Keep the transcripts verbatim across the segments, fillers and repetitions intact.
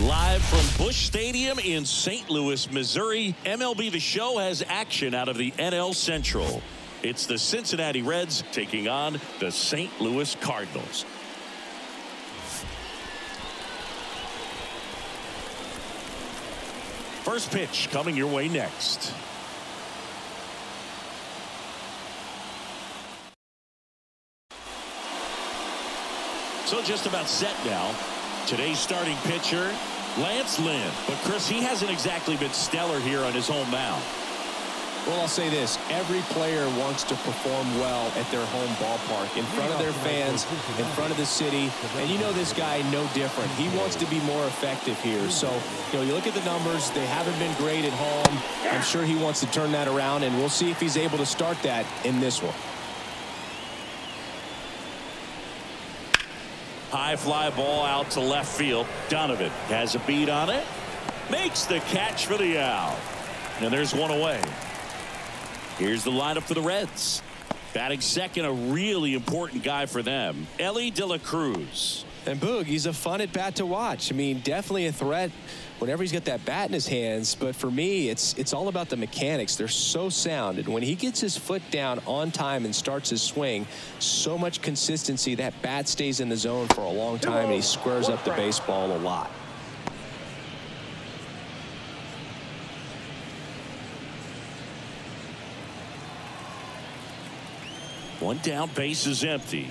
Live from Busch Stadium in Saint Louis, Missouri, M L B The Show has action out of the N L Central. It's the Cincinnati Reds taking on the Saint Louis Cardinals. First pitch coming your way next. So just about set now. Today's starting pitcher, Lance Lynn. But, Chris, he hasn't exactly been stellar here on his home mound. Well, I'll say this. Every player wants to perform well at their home ballpark, in front of their fans, in front of the city. And you know this guy no different. He wants to be more effective here. So, you know, you look at the numbers. They haven't been great at home. I'm sure he wants to turn that around, and we'll see if he's able to start that in this one. High fly ball out to left field. Donovan has a beat on it. Makes the catch for the out. And there's one away. Here's the lineup for the Reds. Batting second, a really important guy for them, Elly De La Cruz. And Boog, he's a fun at bat to watch. I mean, definitely a threat whenever he's got that bat in his hands. But for me, it's it's all about the mechanics. They're so sound. And when he gets his foot down on time and starts his swing, so much consistency, that bat stays in the zone for a long time, and he squares up the baseball a lot. One down, base is empty.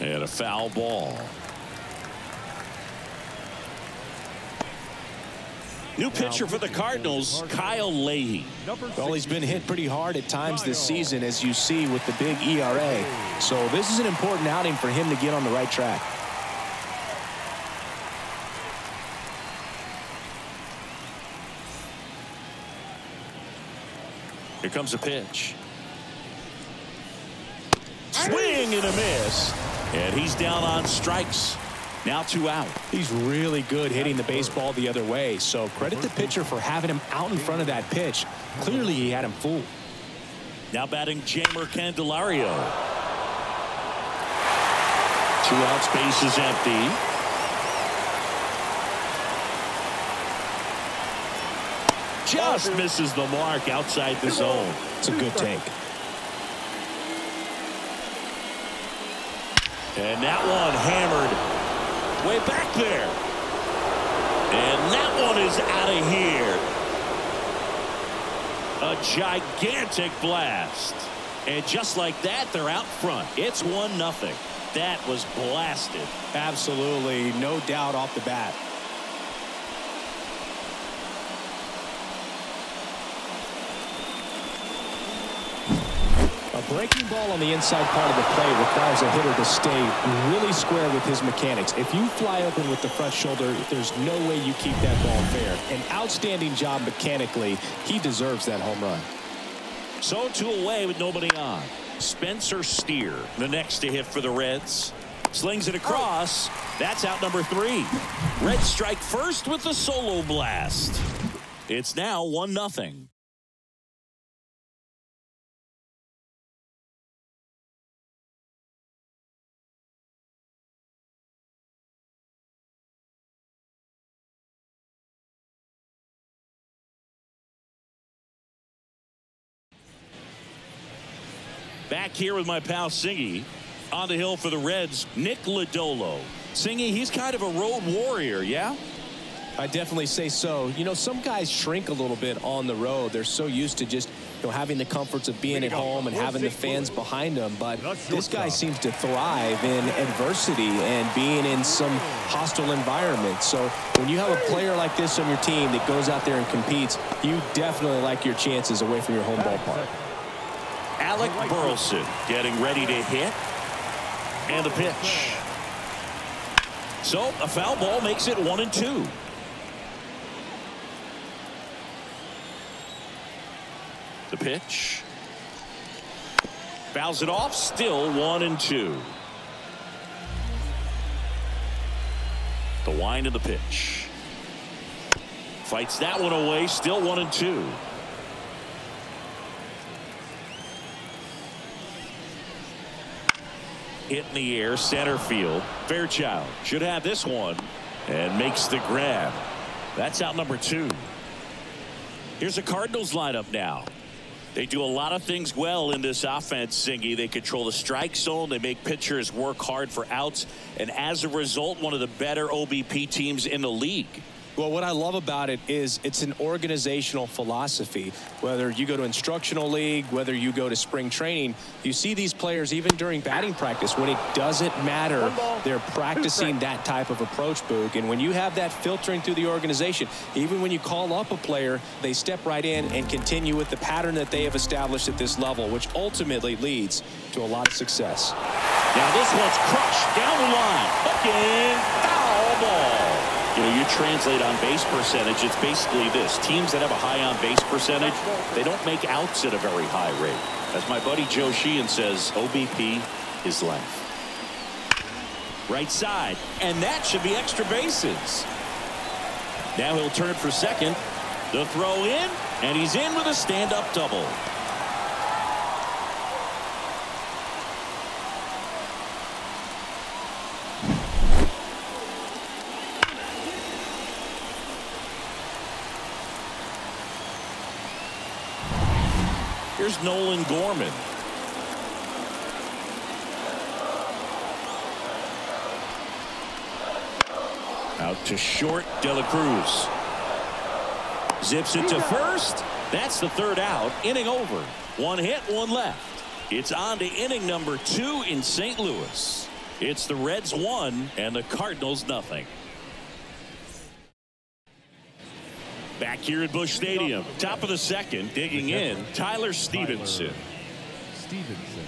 And a foul ball. New pitcher for the Cardinals, Kyle Leahy. Well, he's been hit pretty hard at times this season, as you see with the big E R A. So this is an important outing for him to get on the right track. Here comes a pitch. Swing and a miss. And he's down on strikes. Now two out. He's really good hitting the baseball the other way. So credit the pitcher for having him out in front of that pitch. Clearly he had him fooled. Now batting Jamer Candelario. Two outs, base is empty. Just misses the mark outside the zone. It's a good take. And that one hammered way back there. And that one is out of here. A gigantic blast. And just like that, they're out front. It's one nothing. That was blasted. Absolutely. No doubt off the bat. Breaking ball on the inside part of the plate requires a hitter to stay really square with his mechanics. If you fly open with the front shoulder, there's no way you keep that ball fair. An outstanding job mechanically. He deserves that home run. So two away with nobody on. Spencer Steer, the next to hit for the Reds. Slings it across. That's out number three. Reds strike first with the solo blast. It's now one nothing. Back here with my pal Singy. On the hill for the Reds, Nick Lodolo. Singy, he's kind of a road warrior, yeah? I definitely say so. You know, some guys shrink a little bit on the road. They're so used to just, you know, having the comforts of being at home and having the fans behind them. But this guy seems to thrive in adversity and being in some hostile environment. So when you have a player like this on your team that goes out there and competes, you definitely like your chances away from your home ballpark. Alec Burleson getting ready to hit. And the pitch. So a foul ball makes it one and two. The pitch. Fouls it off. Still one and two. The wind of the pitch. Fights that one away. Still one and two. Hit in the air, center field. Fairchild should have this one. and makes the grab. That's out number two. Here's the Cardinals lineup now. They do a lot of things well in this offense, Zingy. They control the strike zone. They make pitchers work hard for outs. And as a result, one of the better O B P teams in the league. Well, what I love about it is it's an organizational philosophy. Whether you go to instructional league, whether you go to spring training, you see these players even during batting practice. When it doesn't matter, they're practicing that type of approach, Boog. And when you have that filtering through the organization, even when you call up a player, they step right in and continue with the pattern that they have established at this level, which ultimately leads to a lot of success. Now this one's crushed down the line. Fucking foul ball. You know, you translate on base percentage, it's basically this. Teams that have a high on base percentage, they don't make outs at a very high rate. As my buddy Joe Sheehan says, O B P is life. Right side, and that should be extra bases. Now he'll turn for second. The throw in, and he's in with a stand-up double. Here's Nolan Gorman. Out to short, De La Cruz. Zips it to first. That's the third out. Inning over. One hit, one left. It's on to inning number two in Saint Louis. It's the Reds one and the Cardinals nothing. Back here at Busch Stadium, top of the second, digging in, Tyler Stevenson. Stevenson.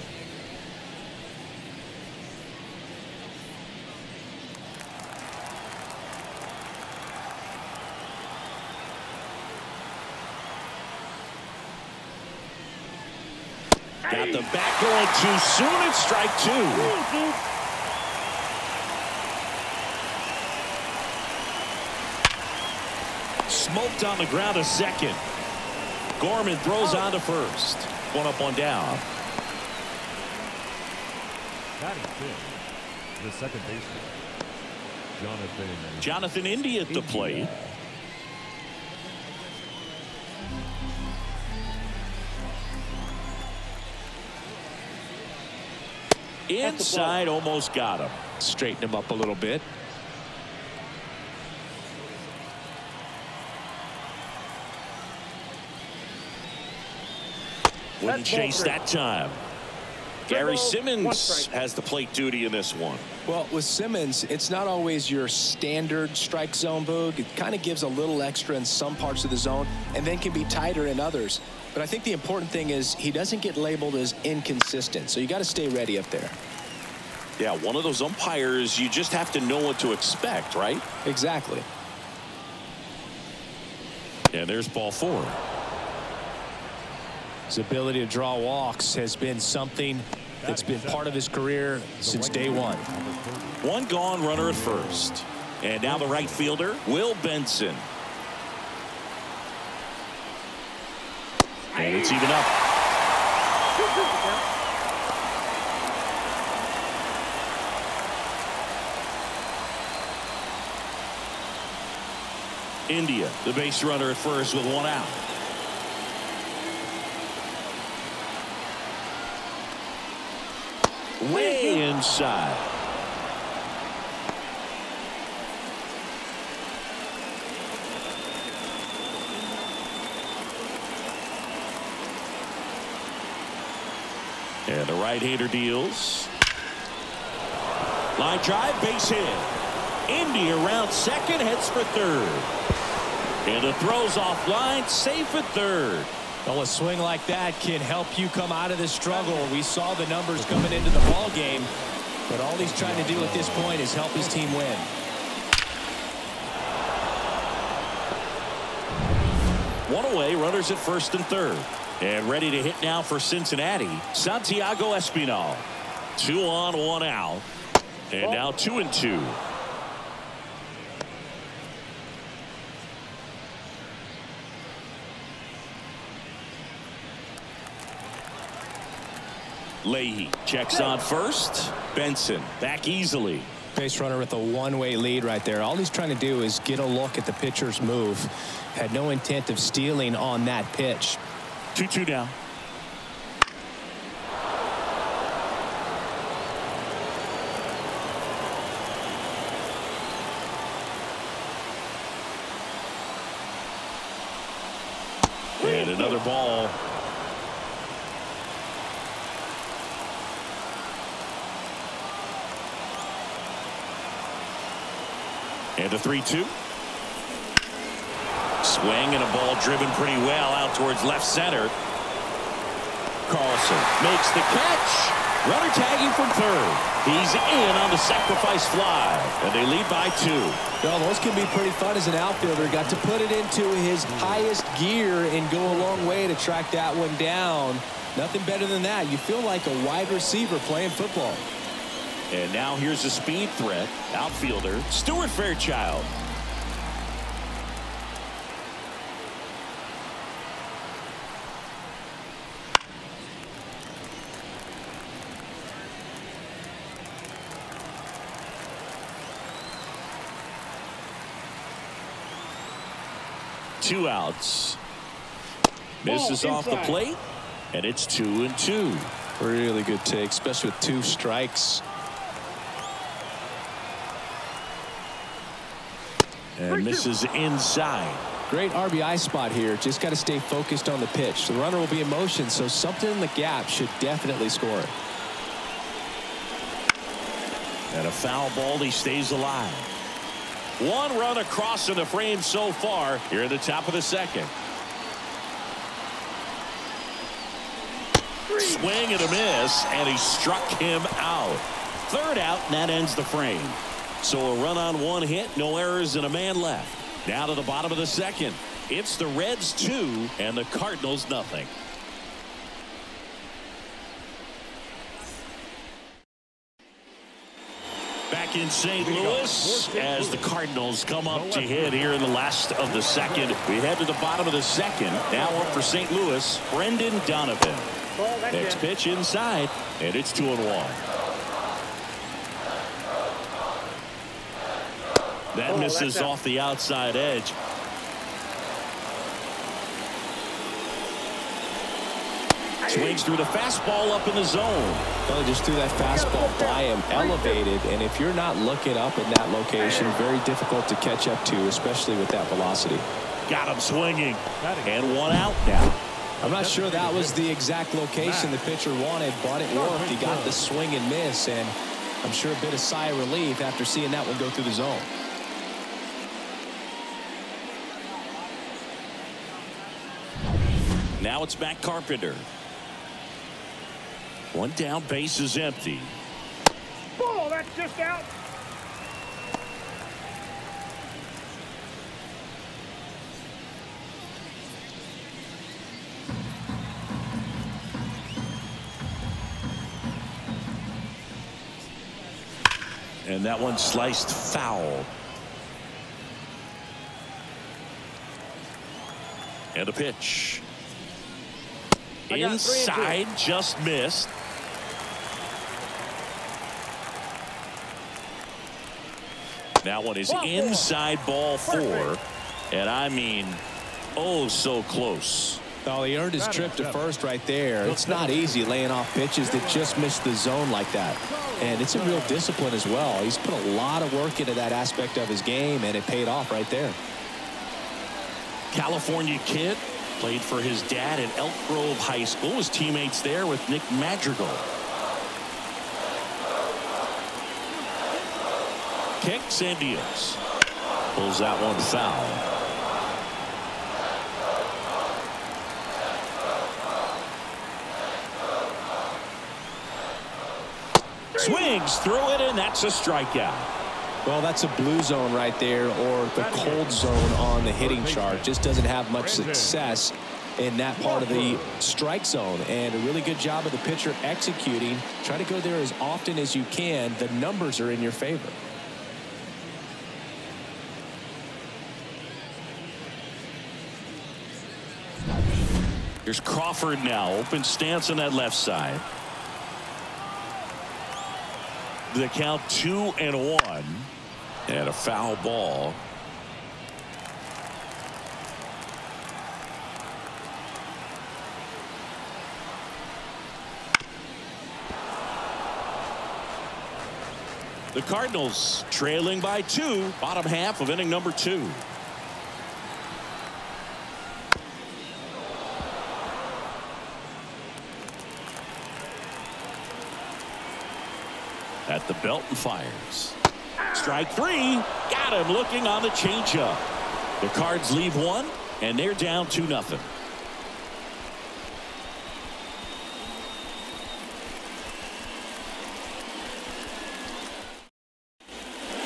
Got the back going too soon, it's strike two. Smoked on the ground a second. Gorman throws on to first. One up, one down. Batting fifth, the second baseman, Jonathan. Jonathan India at the plate. Inside, almost got him. Straighten him up a little bit. Wouldn't chase that time. Gary Simmons has the plate duty in this one. Well, with Simmons, it's not always your standard strike zone, Boog. It kind of gives a little extra in some parts of the zone and then can be tighter in others. But I think the important thing is he doesn't get labeled as inconsistent. So you got to stay ready up there. Yeah, one of those umpires, you just have to know what to expect, right? Exactly. And there's ball four. His ability to draw walks has been something that's been part of his career since day one. One gone, runner at first. And now the right fielder, Will Benson. And it's even up. India, the base runner at first with one out. Way inside. And the right-hander deals. Line drive, base hit. India around second, heads for third. And the throw's offline, safe at third. Well, a swing like that can help you come out of this struggle. We saw the numbers coming into the ball game, but all he's trying to do at this point is help his team win. One away, runners at first and third. And ready to hit now for Cincinnati, Santiago Espinal. Two on, one out. And now two and two. Leahy checks on first. Benson back easily. first base runner with a one-way lead right there. All he's trying to do is get a look at the pitcher's move. Had no intent of stealing on that pitch. two two down. And another ball. And a three two. Swing and a ball driven pretty well out towards left center. Carlson makes the catch. Runner tagging from third. He's in on the sacrifice fly. And they lead by two. Well, those can be pretty fun as an outfielder. Got to put it into his highest gear and go a long way to track that one down. Nothing better than that. You feel like a wide receiver playing football. And now here's a speed threat, outfielder Stuart Fairchild. Two outs. Misses off the plate, and it's two and two. Really good take, especially with two strikes. And this is inside. Great R B I spot here. Just got to stay focused on the pitch. The runner will be in motion, so something in the gap should definitely score it. And a foul ball. He stays alive. One run across in the frame so far here at the top of the second. Three. Swing and a miss, and he struck him out. Third out, and that ends the frame. So a run on one hit, no errors, and a man left. Now to the bottom of the second. It's the Reds two and the Cardinals nothing. Back in Saint Louis as the Cardinals come up to hit here in the last of the second. We head to the bottom of the second. Now up for Saint Louis, Brendan Donovan. Next pitch inside, and it's two and one. That misses off the outside edge. Swings through the fastball up in the zone. Well, just threw that fastball by him, elevated, and if you're not looking up in that location, very difficult to catch up to, especially with that velocity. Got him swinging. And one out now. I'm not sure that was the exact location the pitcher wanted, but it worked. He got the swing and miss, and I'm sure a bit of sigh of relief after seeing that one go through the zone. Now it's Matt Carpenter. One down, base is empty. Oh, that's just out. And that one sliced foul. And a pitch. Inside, just missed. That one is inside ball four, and I mean, oh, so close. Well, he earned his trip to first right there. It's not easy laying off pitches that just miss the zone like that, and it's a real discipline as well. He's put a lot of work into that aspect of his game, and it paid off right there. California kid. Played for his dad at Elk Grove High School. His teammates there with Nick Madrigal. Kicks and deals. Pulls that one foul. Swings through it, and that's a strikeout. Well, that's a blue zone right there, or the cold zone on the hitting chart. Just doesn't have much success in that part of the strike zone. And a really good job of the pitcher executing. Try to go there as often as you can. The numbers are in your favor. Here's Crawford now. Open stance on that left side. the count two and one, and a foul ball. The Cardinals trailing by two, bottom half of inning number two. At the belt and fires. Strike three. Got him looking on the changeup. The Cards leave one, and they're down two nothing.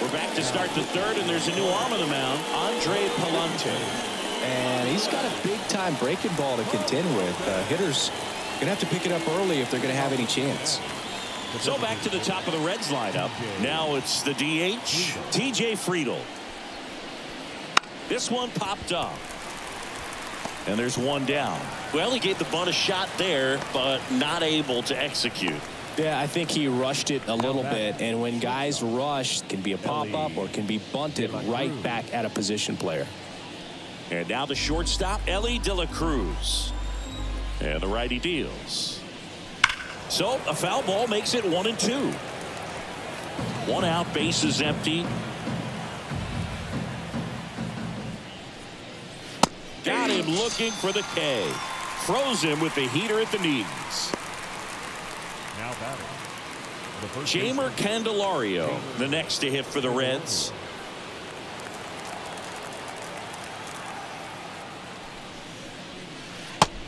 We're back to start the third, and there's a new arm on the mound, Andre Pallante. And he's got a big-time breaking ball to contend with. Uh, hitters are going to have to pick it up early if they're going to have any chance. So back to the top of the Reds lineup. Now it's the D H, T J Friedel. This one popped up. And there's one down. Well, he gave the bunt a shot there, but not able to execute. Yeah, I think he rushed it a little bit. And when guys rush, it can be a pop-up or can be bunted right back at a position player. And now the shortstop, Elly De La Cruz. And the righty deals. So a foul ball makes it one and two. One out, bases empty. Got him looking for the K. Froze him with the heater at the knees. Now batting. Jamer Candelario, the next to hit for the Reds.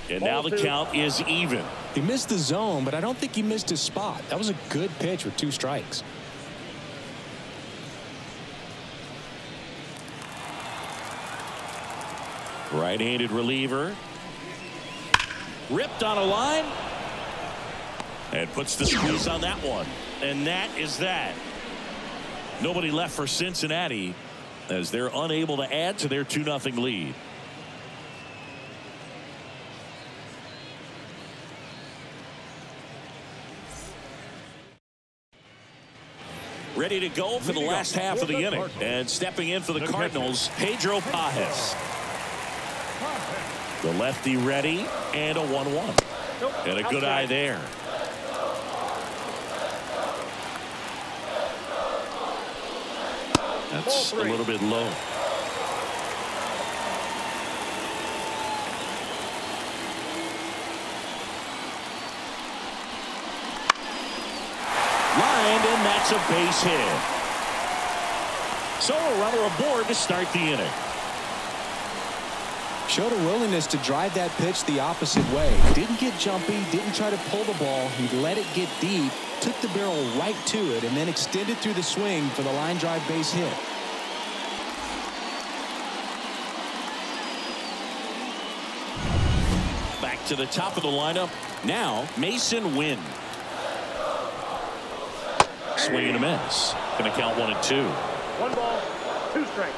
And now the count is even. He missed the zone, but I don't think he missed his spot. That was a good pitch with two strikes. Right-handed reliever. Ripped on a line. And puts the squeeze on that one. And that is that. Nobody left for Cincinnati as they're unable to add to their two nothing lead. Ready to go for the last half of the inning. And stepping in for the Cardinals, Pedro Pajas. The lefty ready, and a one one. And a good eye there. That's a little bit low. That's a base hit. So a runner aboard to start the inning. Showed a willingness to drive that pitch the opposite way. Didn't get jumpy, didn't try to pull the ball. He let it get deep, took the barrel right to it, and then extended through the swing for the line drive base hit. Back to the top of the lineup. Now, Mason Winn. Swing and a miss. Going to count one and two. One ball, two strikes.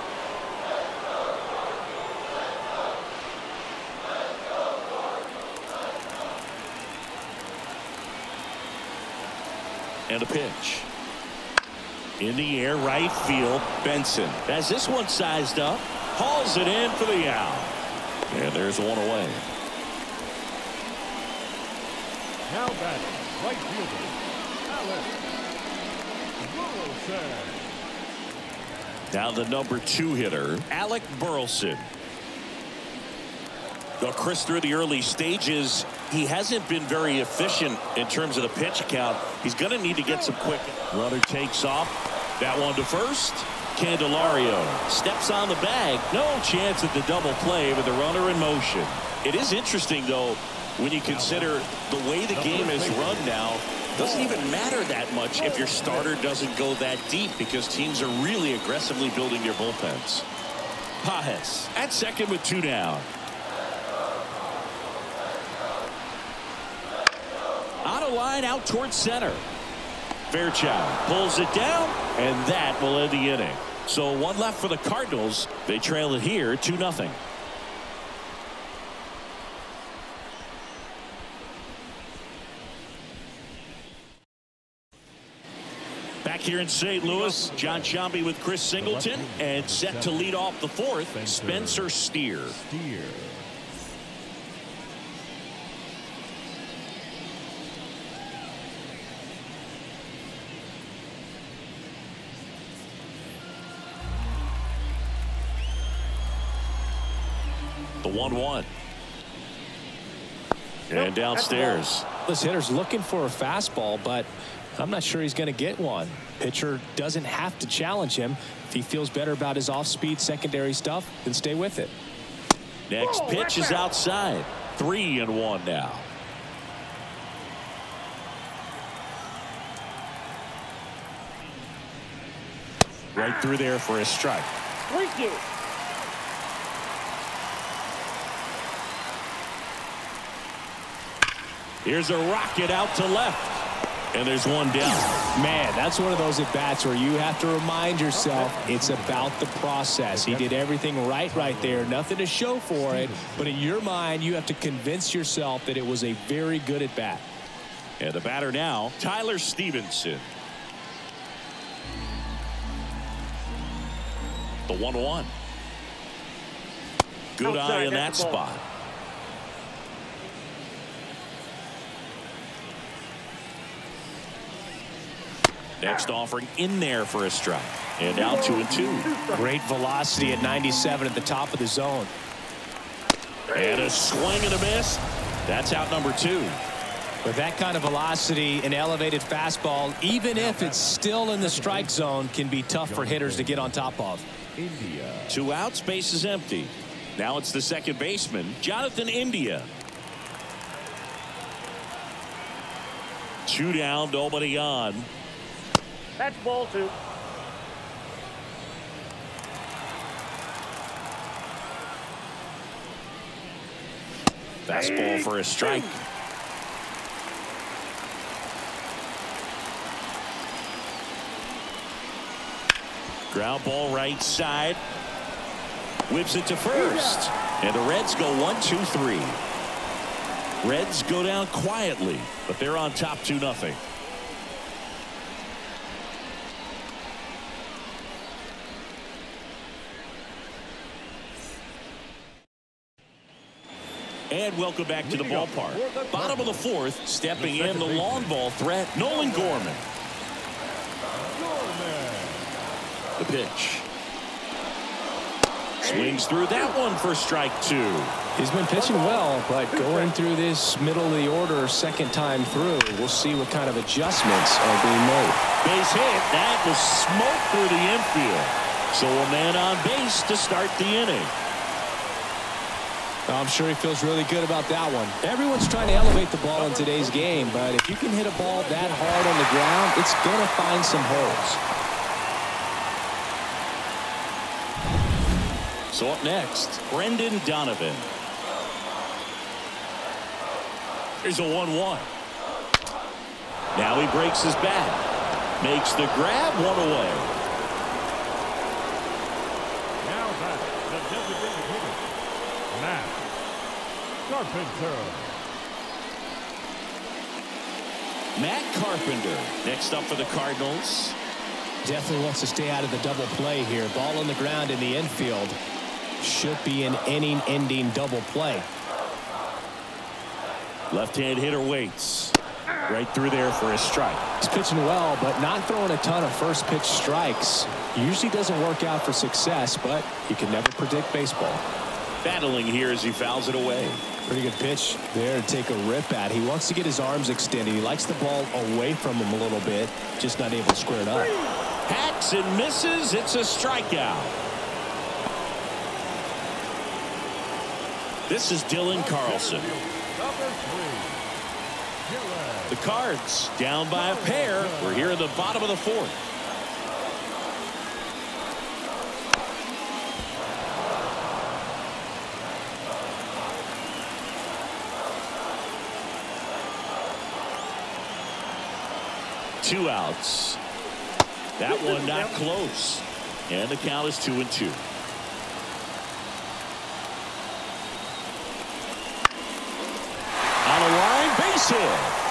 And a pitch. In the air, right field, Benson. As this one sized up, hauls it in for the out. And there's one away. Now batting, right fielder, Alec. Now the number two hitter, Alec Burleson. Well, Chris, through the early stages, he hasn't been very efficient in terms of the pitch count. He's going to need to get some quick. Runner takes off. That one to first. Candelario steps on the bag. No chance at the double play with the runner in motion. It is interesting, though, when you consider the way the game is run now. Doesn't even matter that much if your starter doesn't go that deep, because teams are really aggressively building their bullpens. Pajas at second with two down. On a line out towards center. Fairchild pulls it down, and that will end the inning. So one left for the Cardinals. They trail it here two nothing. here in Saint Louis. John Ciambi with Chris Singleton, and set to lead off the fourth, Spencer Steer. The one one. And downstairs. This hitter's looking for a fastball, but I'm not sure he's going to get one. Pitcher doesn't have to challenge him. If he feels better about his off-speed secondary stuff, then stay with it. Next Whoa, pitch is out. outside. Three and one now. Right through there for a strike. Thank you. Here's a rocket out to left. And there's one down. Man, that's one of those at-bats where you have to remind yourself it's about the process. He did everything right right there. Nothing to show for it. But in your mind, you have to convince yourself that it was a very good at-bat. And the batter now, Tyler Stevenson. The one one. Good eye in that spot. Next offering in there for a strike. And now two and two. Great velocity at ninety-seven at the top of the zone. And a swing and a miss. That's out number two. With that kind of velocity, an elevated fastball, even if it's still in the strike zone, can be tough for hitters to get on top of. India. Two outs, base is empty. Now it's the second baseman, Jonathan India. Two down, nobody on. That's ball two. Fastball for a strike. Ground ball right side. Whips it to first. And the Reds go one, two, three. Reds go down quietly, but they're on top two nothing. And welcome back to the ballpark. Bottom of the fourth, stepping in the long ball threat, Nolan Gorman. The pitch. Swings through that one for strike two. He's been pitching well, but going through this middle of the order second time through, we'll see what kind of adjustments are being made. Base hit. That was smoked through the infield. So a man on base to start the inning. I'm sure he feels really good about that one. Everyone's trying to elevate the ball in today's game, but if you can hit a ball that hard on the ground, it's going to find some holes. So up next, Brendan Donovan. Here's a one one. Now he breaks his bat. Makes the grab, one away. Matt Carpenter. Matt Carpenter next up for the Cardinals. Definitely wants to stay out of the double play here. Ball on the ground in the infield. Should be an inning-ending double play. Left-hand hitter waits. Right through there for a strike. He's pitching well, but not throwing a ton of first-pitch strikes. Usually doesn't work out for success, but you can never predict baseball. Battling here as he fouls it away. Pretty good pitch there to take a rip at. He wants to get his arms extended. He likes the ball away from him a little bit. Just not able to square it up. Hacks and misses. It's a strikeout. This is Dylan Carlson. The Cards down by a pair. We're here in the bottom of the fourth. Two outs. That one not close. And the count is two and two. On a line, base hit.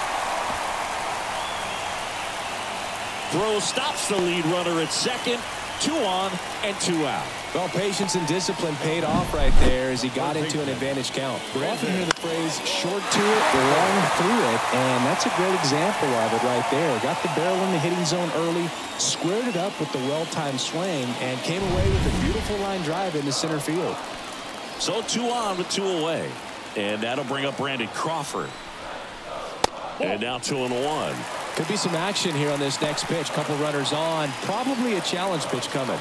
Throw stops the lead runner at second. Two on and two out. Well, patience and discipline paid off right there as he got into an advantage count. We often hear the phrase short to it, long through it, and that's a great example of it right there. Got the barrel in the hitting zone early, squared it up with the well-timed swing, and came away with a beautiful line drive into center field. So two on with two away, and that'll bring up Brandon Crawford. And now two and one. Could be some action here on this next pitch. Couple runners on. Probably a challenge pitch coming.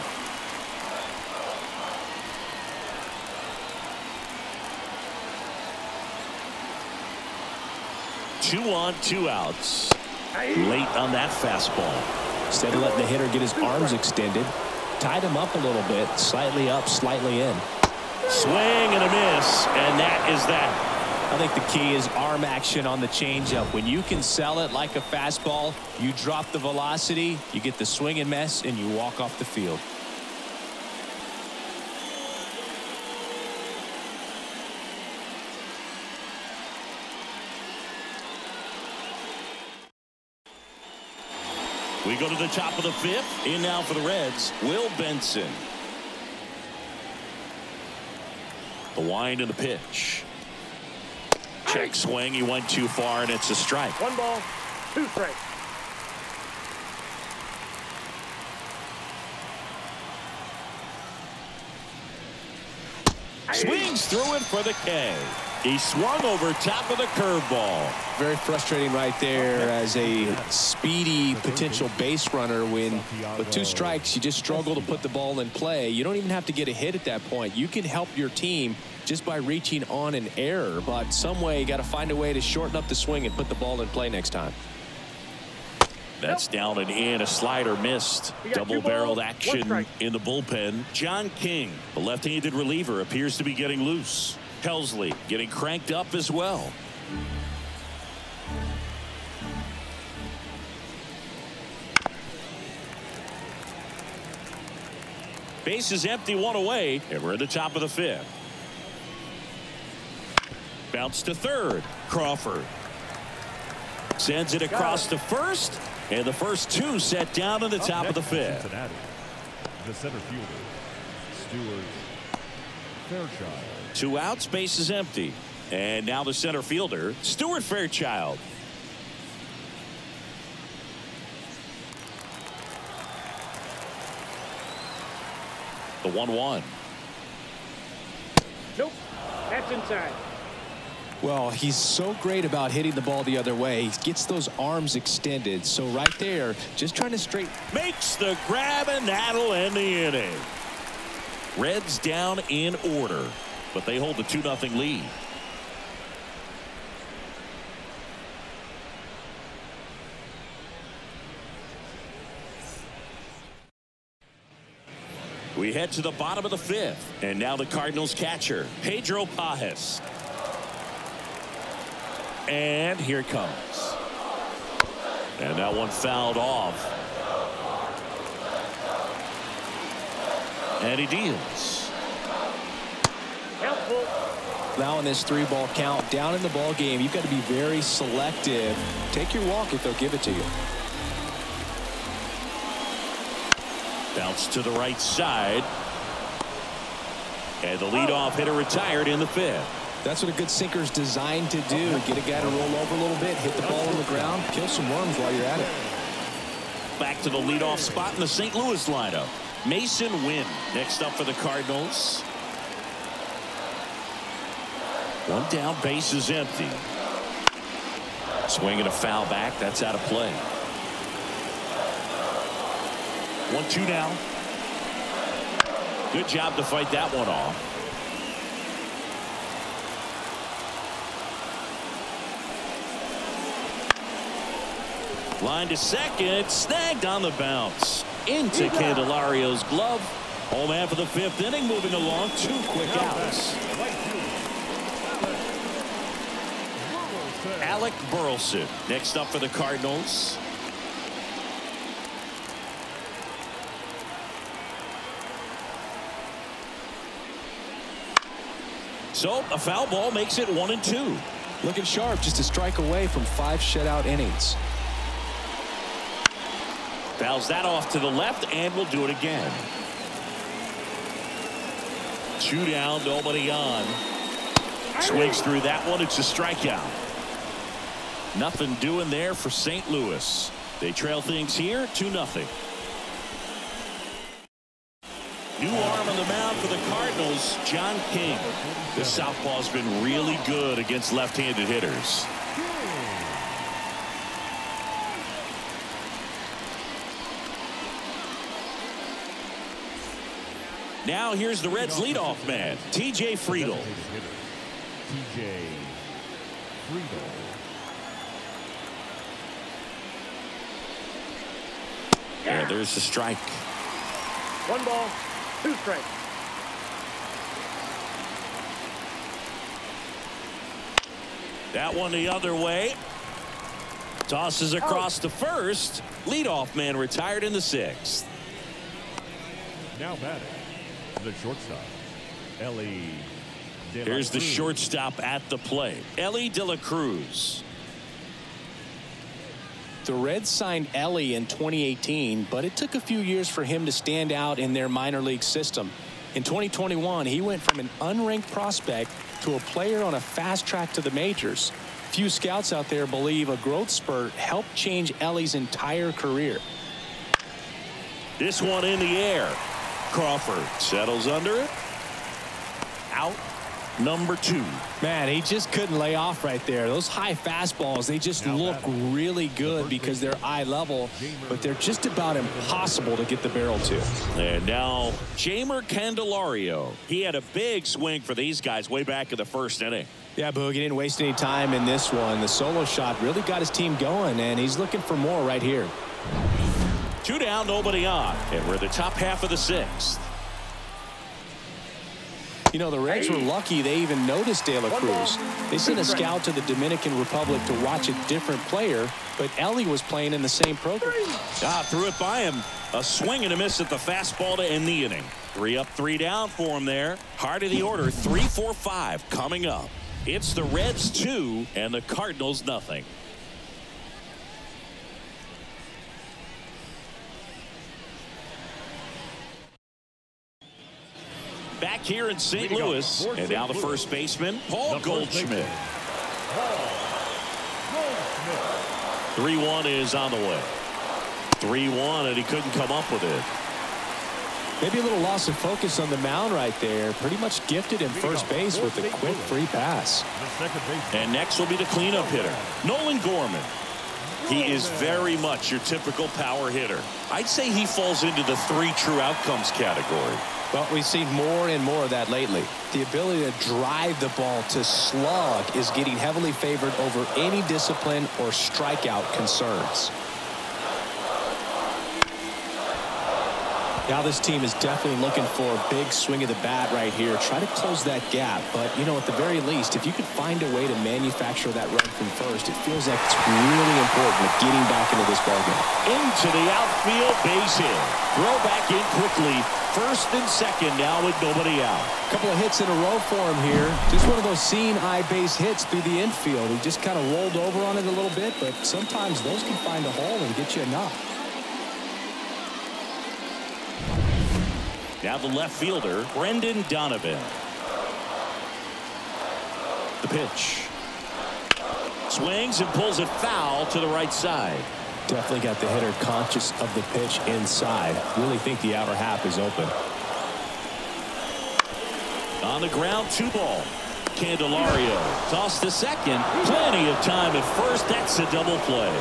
Two on, two outs. Late on that fastball. Instead of letting the hitter get his arms extended, tied him up a little bit. Slightly up, slightly in. Swing and a miss, and that is that. I think the key is arm action on the changeup. When you can sell it like a fastball, you drop the velocity, you get the swing and miss, and you walk off the field. We go to the top of the fifth. In now for the Reds, Will Benson. The wind and the pitch. Check swing. He went too far, and it's a strike. One ball, two strikes. Swings through it for the K. He swung over top of the curveball. Very frustrating right there as a speedy potential base runner when with two strikes you just struggle to put the ball in play. You don't even have to get a hit at that point. You can help your team just by reaching on an error, but some way you got to find a way to shorten up the swing and put the ball in play next time. That's down and in. A slider missed. Double-barreled action in the bullpen. John King, the left-handed reliever, appears to be getting loose. Helsley getting cranked up as well. Base is empty, one away, and we're at the top of the fifth. Bounce to third. Crawford sends it across to first, and the first two set down in the top of the fifth. Cincinnati, the center fielder, Stuart Fairchild. Two outs, base is empty, and now the center fielder, Stuart Fairchild. The one one. Nope, that's inside. Well, he's so great about hitting the ball the other way. He gets those arms extended. So right there, just trying to straight. Makes the grab, and that'll end the inning. Reds down in order, but they hold the two nothing lead. We head to the bottom of the fifth, and now the Cardinals catcher, Pedro Pajas. And here it comes. And that one fouled off. And he deals. Now in this three ball count, down in the ball game, you've got to be very selective. Take your walk if they'll give it to you. Bounce to the right side. And the leadoff hitter retired in the fifth. That's what a good sinker is designed to do. Get a guy to roll over a little bit, hit the ball on the ground, kill some worms while you're at it. Back to the leadoff spot in the Saint Louis lineup. Mason Winn next up for the Cardinals. One down, base is empty. Swing and a foul back. That's out of play. One, two down. Good job to fight that one off. Line to second, snagged on the bounce. Into Candelario's glove. Home half of the fifth inning, moving along, two quick outs. Alec Burleson next up for the Cardinals. So a foul ball makes it one and two. Looking sharp, just a strike away from five shutout innings. Fouls that off to the left and will do it again. Two down, nobody on. Swings through that one. It's a strikeout. Nothing doing there for Saint Louis. They trail things here two nothing. New arm on the mound for the Cardinals, John King. The southpaw's been really good against left-handed hitters. Now here's the Reds' leadoff man, T J Friedel. T J Friedel. Yeah, there's the strike. One ball, two strikes. That one the other way. Tosses across oh. the first. Leadoff man retired in the sixth. Now batting, the shortstop, Elly. Here's the shortstop at the plate, Elly De La Cruz. The Reds signed Elly in twenty eighteen, but it took a few years for him to stand out in their minor league system. In twenty twenty-one, he went from an unranked prospect to a player on a fast track to the majors. Few scouts out there believe a growth spurt helped change Elly's entire career. This one in the air. Crawford settles under it. Out. Number two. Man, he just couldn't lay off right there. Those high fastballs, they just now look battle. really good because they're eye level, but they're just about impossible to get the barrel to. And now Jamer Candelario. He had a big swing for these guys way back in the first inning. Yeah, Boog, he didn't waste any time in this one. The solo shot really got his team going, and he's looking for more right here. Two down, nobody on, and we're the top half of the sixth. You know, the Reds were lucky they even noticed De La Cruz. They sent a scout to the Dominican Republic to watch a different player, but Elly was playing in the same program. Ah, threw it by him. A swing and a miss at the fastball to end the inning. Three up, three down for him there. Heart of the order, three, four, five coming up. It's the Reds two and the Cardinals nothing. Back here in Saint Louis, and now the first baseman, Paul Goldschmidt. three one is on the way. three one, and he couldn't come up with it. Maybe a little loss of focus on the mound right there. Pretty much gifted in first base with a quick free pass. And next will be the cleanup hitter, Nolan Gorman. He is very much your typical power hitter. I'd say he falls into the three true outcomes category. But we've seen more and more of that lately. The ability to drive the ball to slug is getting heavily favored over any discipline or strikeout concerns. Now this team is definitely looking for a big swing of the bat right here. Try to close that gap. But, you know, at the very least, if you could find a way to manufacture that run from first, it feels like it's really important of getting back into this ballgame. Into the outfield, base hit. Throw back in quickly. First and second now with nobody out. A couple of hits in a row for him here. Just one of those seeing eye base hits through the infield. He just kind of rolled over on it a little bit, but sometimes those can find a hole and get you a knock. Now the left fielder, Brendan Donovan. The pitch. Swings and pulls it foul to the right side. Definitely got the hitter conscious of the pitch inside. Really think the outer half is open. On the ground, two ball. Candelario toss to second. Plenty of time at first. That's a double play.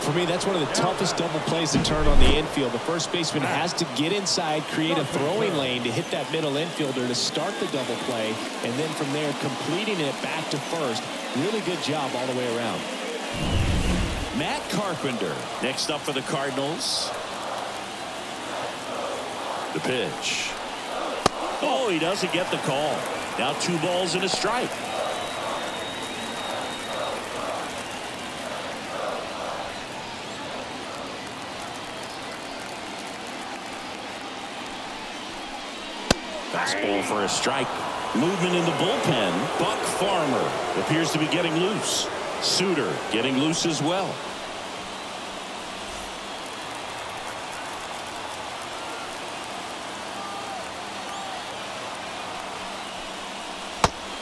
For me, that's one of the toughest double plays to turn on the infield. The first baseman has to get inside, create a throwing lane to hit that middle infielder to start the double play, and then from there completing it back to first. Really good job all the way around. Matt Carpenter next up for the Cardinals. The pitch. Oh, he doesn't get the call. Now two balls and a strike. Fastball for a strike. Movement in the bullpen. Buck Farmer appears to be getting loose. Suter getting loose as well.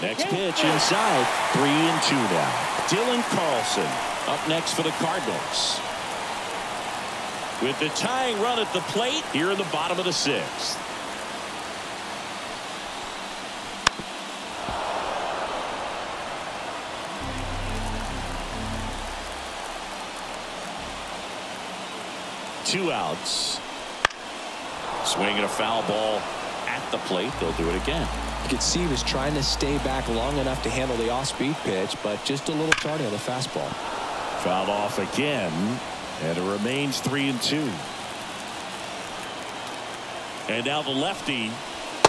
Next pitch inside, three and two now. Dylan Carlson up next for the Cardinals. With the tying run at the plate here in the bottom of the sixth. Two outs. Swing and a foul ball at the plate. They'll do it again. You could see he was trying to stay back long enough to handle the off-speed pitch, but just a little tardy on the fastball. Fouled off again, and it remains three and two. And now the lefty,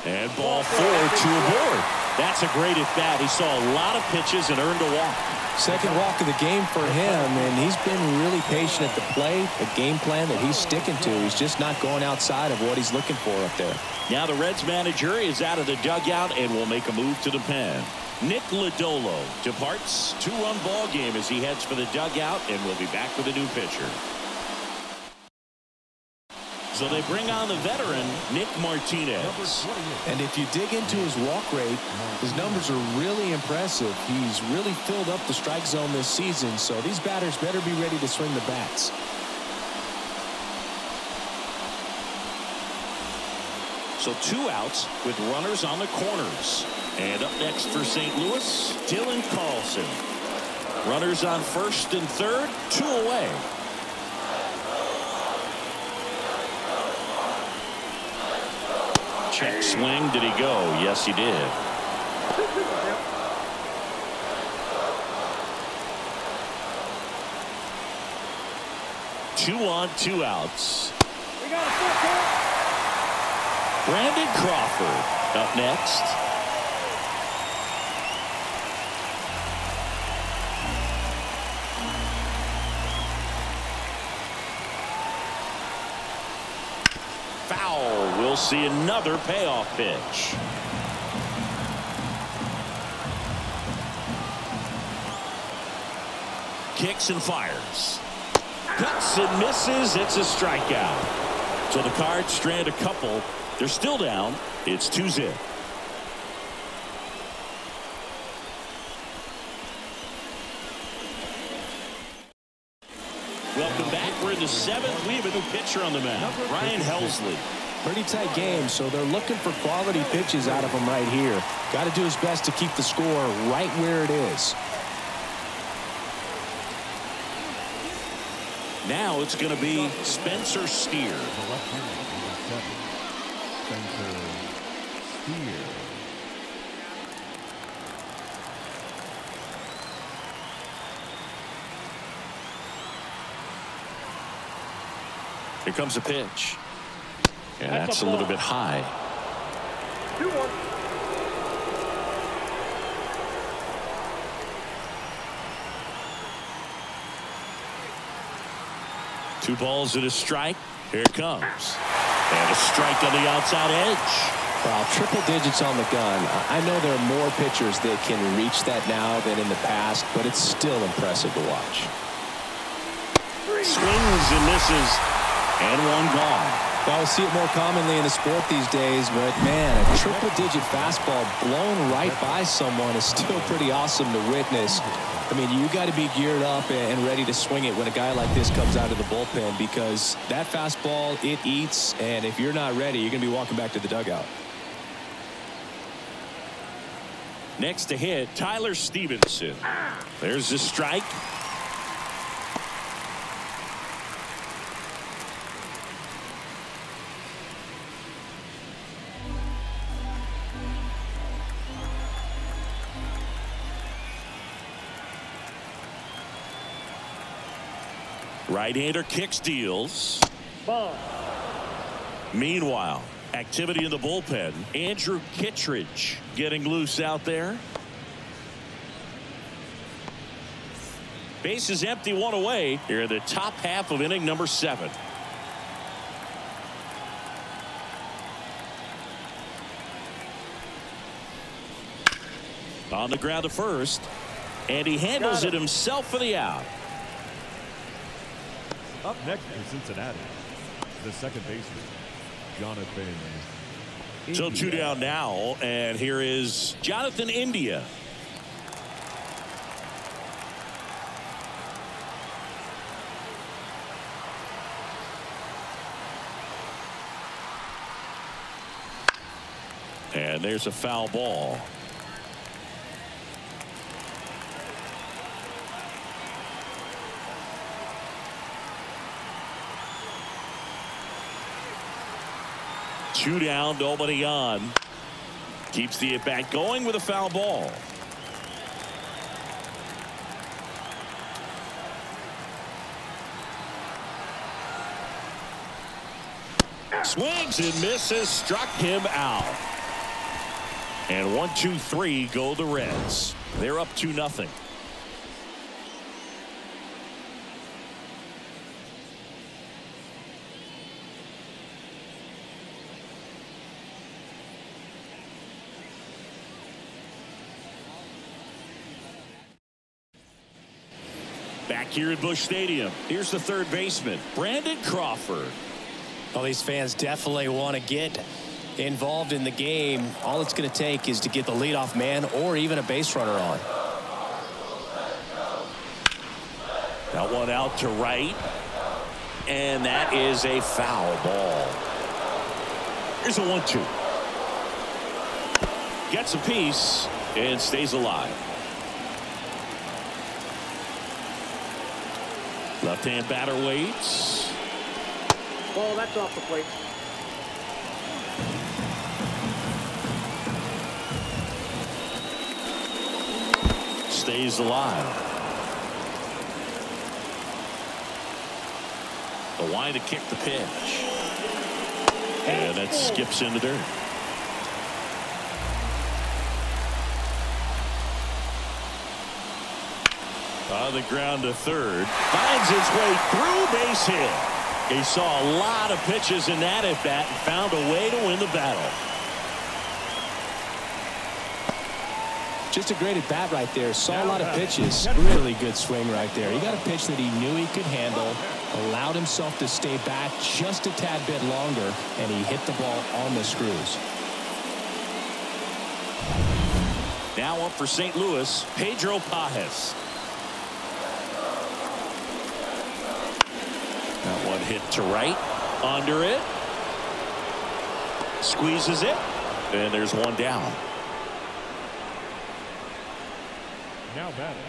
and ball four to a board. That's a great at bat. He saw a lot of pitches and earned a walk. Second walk of the game for him, and he's been really patient at the plate. A game plan that he's sticking to. He's just not going outside of what he's looking for up there. Now the Reds manager is out of the dugout and will make a move to the pen. Nick Lodolo departs. Two-run ball game as he heads for the dugout, and will be back with a new pitcher. So they bring on the veteran Nick Martinez. And if you dig into his walk rate, his numbers are really impressive. He's really filled up the strike zone this season, so these batters better be ready to swing the bats. So two outs with runners on the corners. And up next for Saint Louis, Dylan Carlson. Runners on first and third, two away. Check swing. Did he go? Yes, he did. Two on, two outs. We got a full count. Brandon Crawford up next. Foul. We'll see another payoff pitch. Kicks and fires. Cuts and misses. It's a strikeout. So the Cards strand a couple. They're still down. It's two zip. Welcome back. We're in the seventh. We have a new pitcher on the mound, Ryan Helsley. Pretty tight game, so they're looking for quality pitches out of him right here. Got to do his best to keep the score right where it is. Now it's going to be Spencer Steer. Spencer Steer. Here comes a pitch. And that's a little bit high. Two balls and a strike. Here it comes. And a strike on the outside edge. Wow, triple digits on the gun. I know there are more pitchers that can reach that now than in the past, but it's still impressive to watch. Swings and misses. And one gone. Well, we see it more commonly in the sport these days, but man, a triple-digit fastball blown right by someone is still pretty awesome to witness. I mean, you got to be geared up and ready to swing it when a guy like this comes out of the bullpen, because that fastball, it eats, and if you're not ready, you're going to be walking back to the dugout. Next to hit, Tyler Stevenson. There's the strike. Right-hander kicks, deals. Ball. Meanwhile, activity in the bullpen. Andrew Kittredge getting loose out there. Base is empty, one away here in the top half of inning number seven. On the ground to first, and he handles it himself for the out. Up next in Cincinnati, the second baseman, Jonathan So two down now, and here is Jonathan India. And there's a foul ball. Two down, nobody on. Keeps the at bat going with a foul ball. Swings and misses, struck him out. And one, two, three go the Reds. They're up two nothing. Here at Busch Stadium, here's the third baseman, Brandon Crawford. Well, these fans definitely want to get involved in the game. All it's going to take is to get the leadoff man or even a base runner on. That one out to right, and that is a foul ball. Here's a one two. Gets a piece and stays alive. Left-hand batter waits. Ball, that's off the plate. Stays alive. The wind to kick the pitch. And that skips into dirt. On the ground to third. Finds its way through, base hit. He saw a lot of pitches in that at bat and found a way to win the battle. Just a great at bat right there. Saw a lot of pitches. Really good swing right there. He got a pitch that he knew he could handle. Allowed himself to stay back just a tad bit longer, and he hit the ball on the screws. Now up for Saint Louis, Pedro Pajas. That one hit to right, under it, squeezes it, and there's one down. Now batting,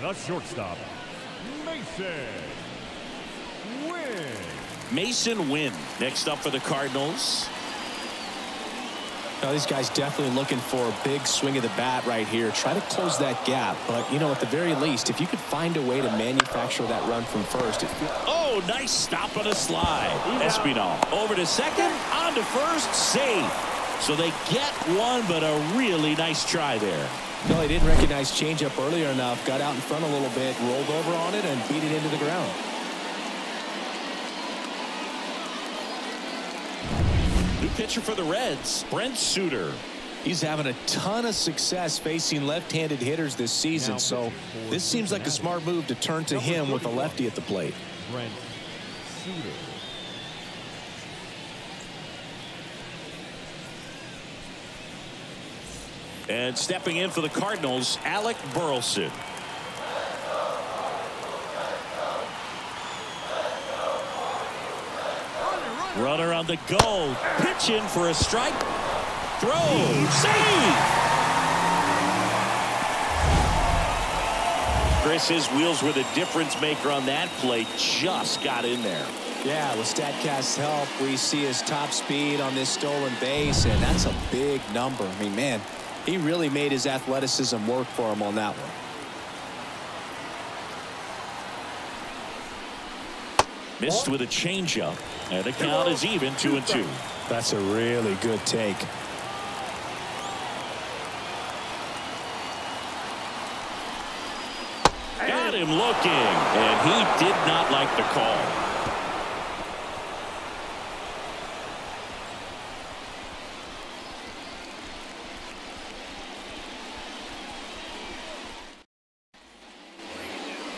the shortstop, Mason Winn. Mason Winn next up for the Cardinals. Now, these guys definitely looking for a big swing of the bat right here. Try to close that gap, but you know, at the very least, if you could find a way to manufacture that run from first. It oh, nice stop on a slide. Espinal over to second, on to first, safe. So they get one, but a really nice try there. No, he didn't recognize changeup earlier enough. Got out in front a little bit, rolled over on it, and beat it into the ground. Pitcher for the Reds, Brent Suter. He's having a ton of success facing left-handed hitters this season, so this seems like a smart move to turn to him with a lefty at the plate. Brent Suter. And stepping in for the Cardinals, Alec Burleson. Runner on the go. Pitch in for a strike. Throw. Save. Chris, his wheels were the difference maker on that play. Just got in there. Yeah, with StatCast's help, we see his top speed on this stolen base, and that's a big number. I mean, man, he really made his athleticism work for him on that one. Missed with a changeup, and the count is even, two and two. That's a really good take. Got him looking, and he did not like the call.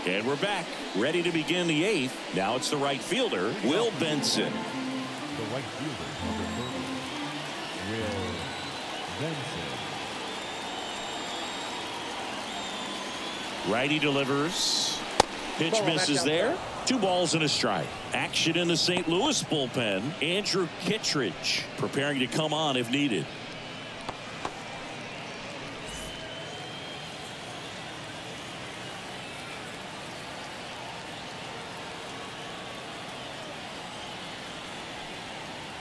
And we're back, ready to begin the eighth. Now it's the right fielder, Will Benson. The right fielder, number thirty, Will Benson. Righty delivers. Pitch misses there. Two balls and a strike. Action in the Saint Louis bullpen. Andrew Kittredge preparing to come on if needed.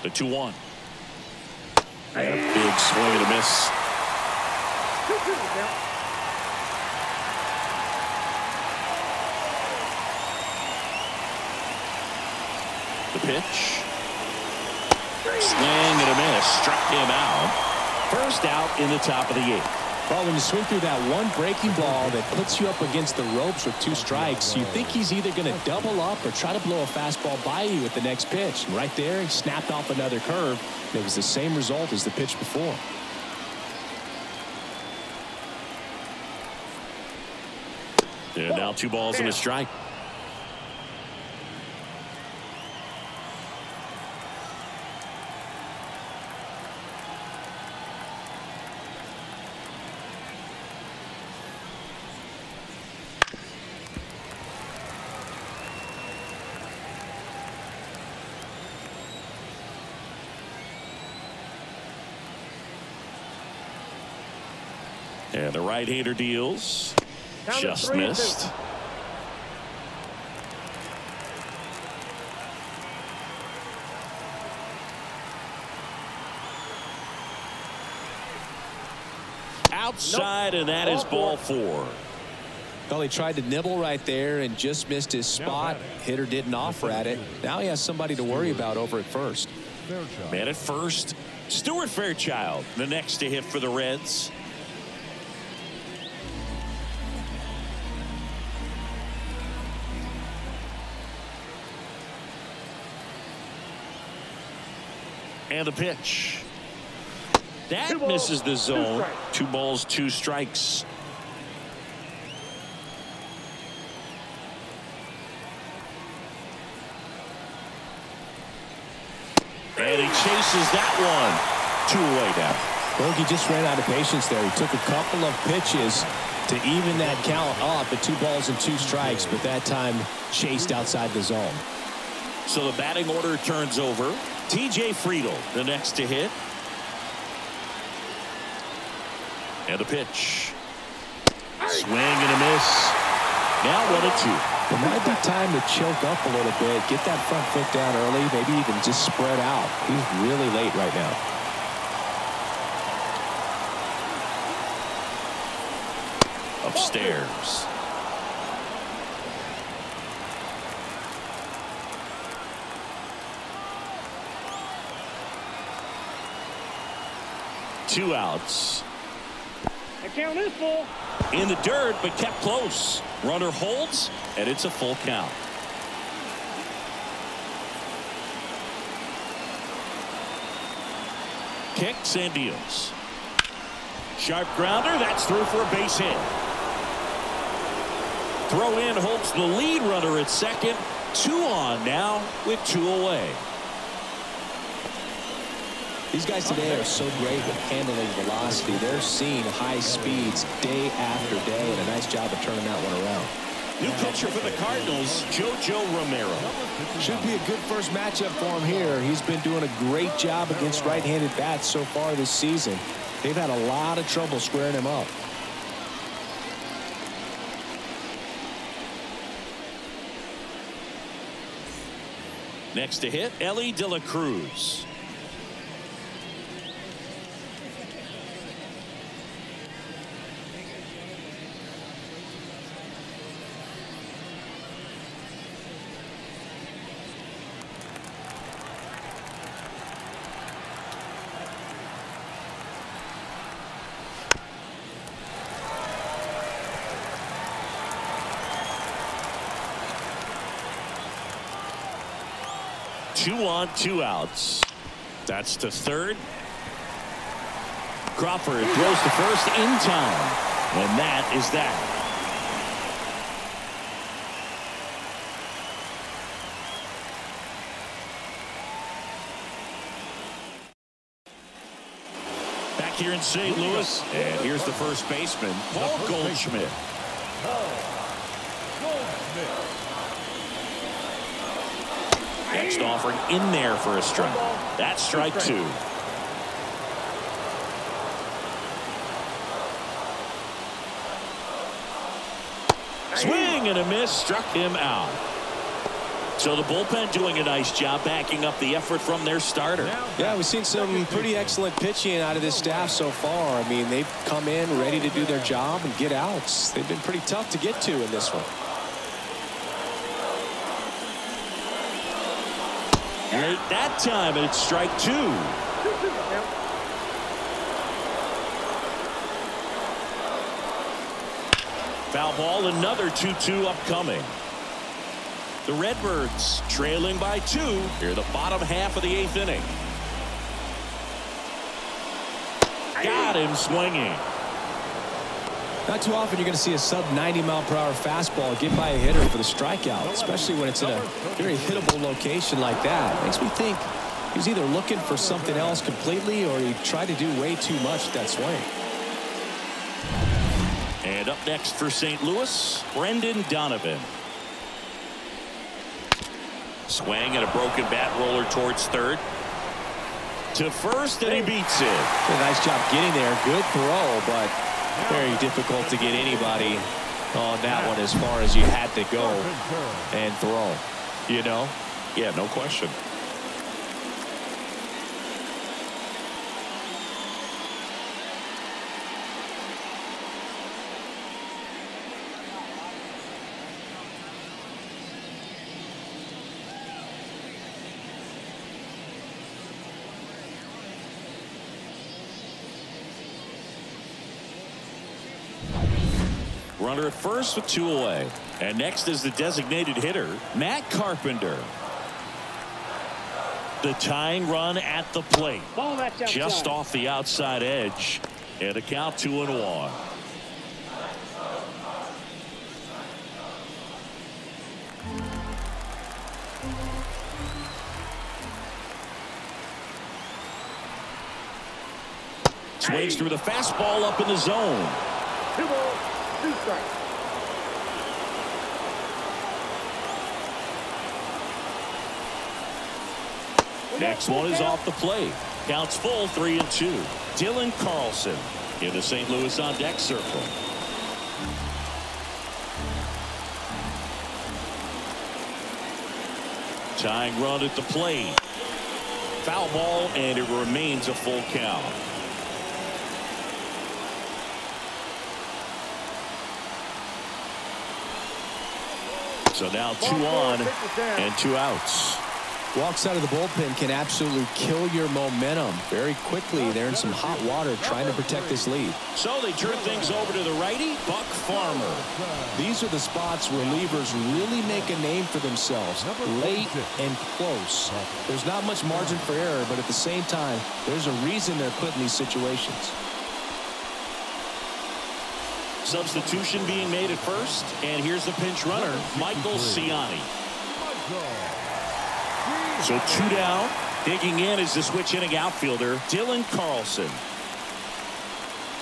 The two one. Hey. And a big swing and a miss. The pitch. Swing and a miss. Struck him out. First out in the top of the eighth. Well, when you swing through that one breaking ball that puts you up against the ropes with two strikes, you think he's either going to double up or try to blow a fastball by you at the next pitch. And right there, he snapped off another curve. And it was the same result as the pitch before. And now two balls and a strike. And the right-hander deals. Just missed. Outside, and that is ball four. Well, he tried to nibble right there and just missed his spot. Hitter didn't offer at it. Now he has somebody to worry about over at first. Man at first. Stuart Fairchild, the next to hit for the Reds. And the pitch. That misses the zone. Two balls, two strikes. And he chases that one. Two away now. Well, he just ran out of patience there. He took a couple of pitches to even that count up at two balls and two strikes, but that time chased outside the zone. So the batting order turns over. T J Friedel, the next to hit. And the pitch. Swing and a miss. Now one and two. It might be time to choke up a little bit, get that front foot down early, maybe even just spread out. He's really late right now. Upstairs. Two outs. The count is full. In the dirt, but kept close. Runner holds, and it's a full count. Kicks and deals. Sharp grounder. That's through for a base hit. Throw in holds the lead runner at second. Two on now with two away. These guys today are so great with handling velocity. They're seeing high speeds day after day, and a nice job of turning that one around. New pitcher for the Cardinals, Jojo Romero. Should be a good first matchup for him here. He's been doing a great job against right-handed bats so far this season. They've had a lot of trouble squaring him up. Next to hit, Elly De La Cruz. Two on, two outs. That's to third. Crawford throws to first in time. And that is that. Back here in Saint Louis, and here's the first baseman, Paul Goldschmidt. Next offering in there for a strike. That's strike two. Swing and a miss, struck him out. So the bullpen doing a nice job backing up the effort from their starter. Yeah, we've seen some pretty excellent pitching out of this staff so far. I mean, they've come in ready to do their job and get outs. They've been pretty tough to get to in this one. Late that time, and it's strike two. Foul ball, another two two upcoming. The Redbirds trailing by two near the bottom half of the eighth inning. Got him swinging. Not too often you're going to see a sub ninety mile per hour fastball get by a hitter for the strikeout, especially when it's in a very hittable location like that. Makes me think he was either looking for something else completely or he tried to do way too much that swing. And up next for Saint Louis, Brendan Donovan. Swing and a broken bat roller towards third. To first, and he beats it. Yeah, nice job getting there. Good throw, but very difficult to get anybody on that one as far as you had to go and throw. You know? Yeah, no question. Runner at first with two away. And next is the designated hitter, Matt Carpenter. The tying run at the plate. Just off the outside edge. And a count two and one. Swings through the fastball up in the zone. Two balls. Next one is off the plate. Counts full, three and two. Dylan Carlson in the Saint Louis on deck circle. Tying run at the plate. Foul ball, and it remains a full count. So now two on and two outs. Walks out of the bullpen can absolutely kill your momentum very quickly. They're in some hot water trying to protect this lead. So they turn things over to the righty, Buck Farmer. These are the spots where relievers really make a name for themselves, late and close. There's not much margin for error, but at the same time, there's a reason they're put in these situations. Substitution being made at first, and here's the pinch runner, Michael Ciani. So two down. Digging in is the switch hitting outfielder, Dylan Carlson.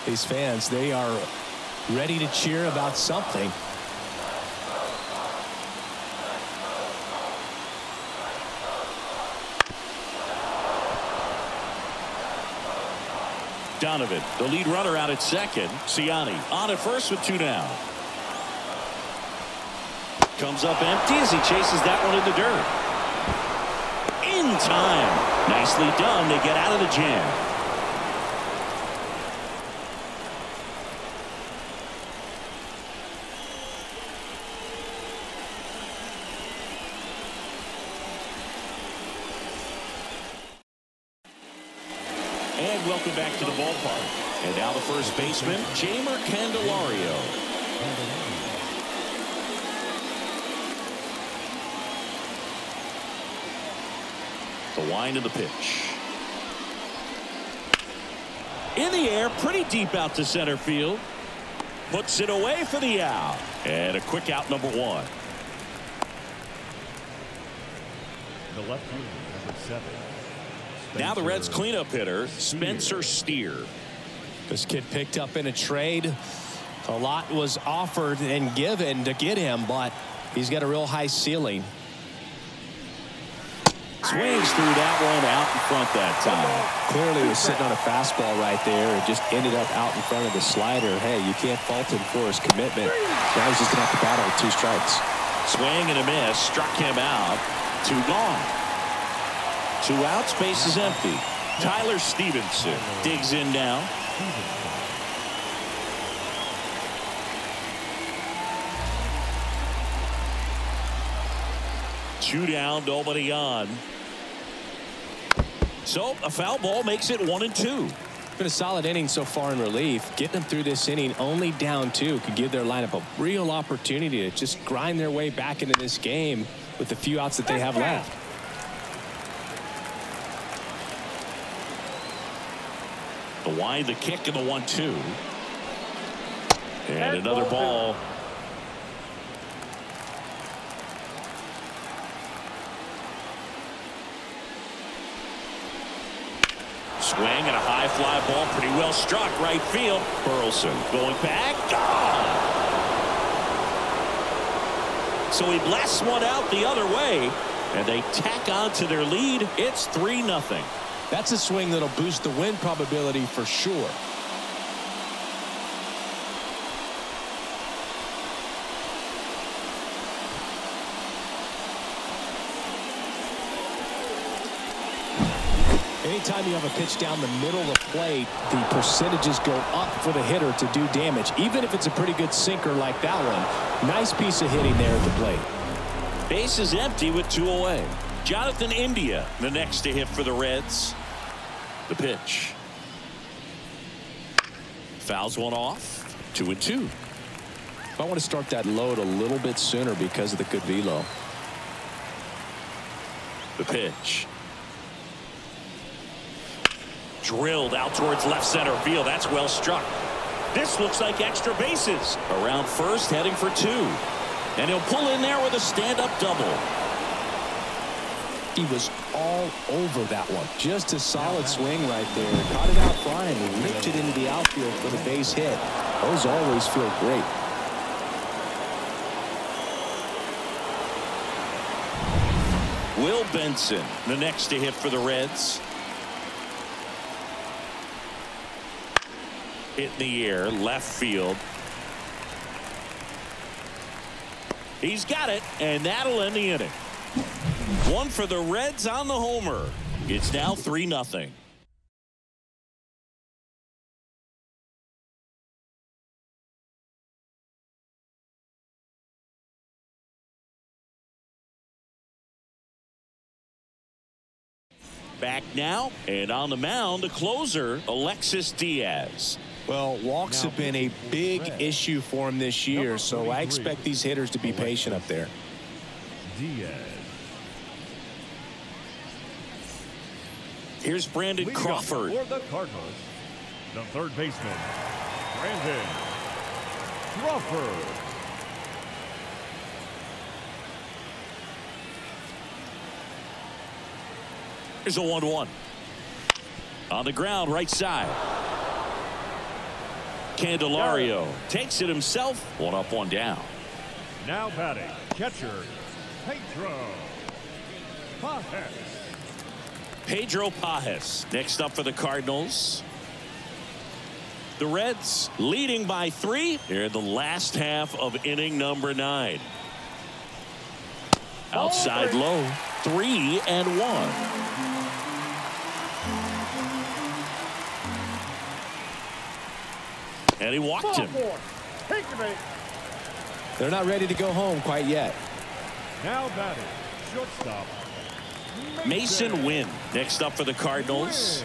These fans, they are ready to cheer about something. Donovan, the lead runner out at second. Ciani on at first with two down. Comes up empty as he chases that one in the dirt. In time. Nicely done. They get out of the jam. Welcome back to the ballpark. And now the first baseman, Jamer Candelario. The wind of the pitch. In the air, pretty deep out to center field. Puts it away for the out. And a quick out number one. The left fielder, number seven. Now the Reds' cleanup hitter, Spencer Steer. This kid picked up in a trade. A lot was offered and given to get him, but he's got a real high ceiling. Swings through that one, out in front that time. Clearly was sitting on a fastball right there and just ended up out in front of the slider. Hey, you can't fault him for his commitment. Now he's just going to have to battle with two strikes. Swing and a miss, struck him out. Two gone. Two out, space is empty. Tyler Stevenson digs in now. Two down, nobody on. So a foul ball makes it one and two. Been a solid inning so far in relief. Getting them through this inning only down two could give their lineup a real opportunity to just grind their way back into this game with the few outs that they have left. The wide, the kick, and the one two. And another ball. Swing and a high fly ball, pretty well struck right field. Burleson going back. Oh! So he blasts one out the other way, and they tack on to their lead. It's three nothing. That's a swing that'll boost the win probability for sure. Anytime you have a pitch down the middle of the plate, the percentages go up for the hitter to do damage, even if it's a pretty good sinker like that one. Nice piece of hitting there at the plate. Base is empty with two away. Jonathan India, the next to hit for the Reds. The pitch. Fouls one off. Two and two. I want to start that load a little bit sooner because of the good velo. The pitch. Drilled out towards left center field. That's well struck. This looks like extra bases. Around first, heading for two. And he'll pull in there with a stand-up double. He was all over that one. Just a solid swing right there. Caught it out flying and ripped it into the outfield for the base hit. Those always feel great. Will Benson, the next to hit for the Reds. Hit in the air, left field. He's got it, and that'll end the inning. One for the Reds on the homer. It's now three nothing. Back now, and on the mound, the closer, Alexis Diaz. Well, walks have been a big issue for him this year, so I expect these hitters to be patient up there. Diaz. Here's Brandon Crawford. For the Cardinals, the third baseman, Brandon Crawford. Here's a one one. On the ground, right side. Candelario takes it himself. One up, one down. Now batting, catcher, Pedro Pajas. Pedro Pajas next up for the Cardinals. The Reds leading by three. They're in the last half of inning number nine. Outside low, three and one. And he walked him. They're not ready to go home quite yet. Now batting, shortstop, Mason Winn next up for the Cardinals.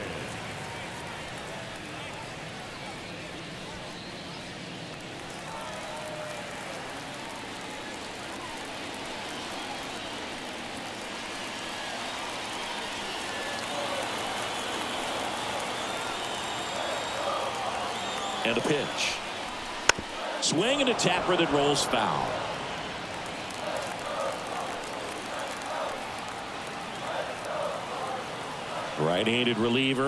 And a pitch. Swing and a tapper that rolls foul. Right-handed reliever.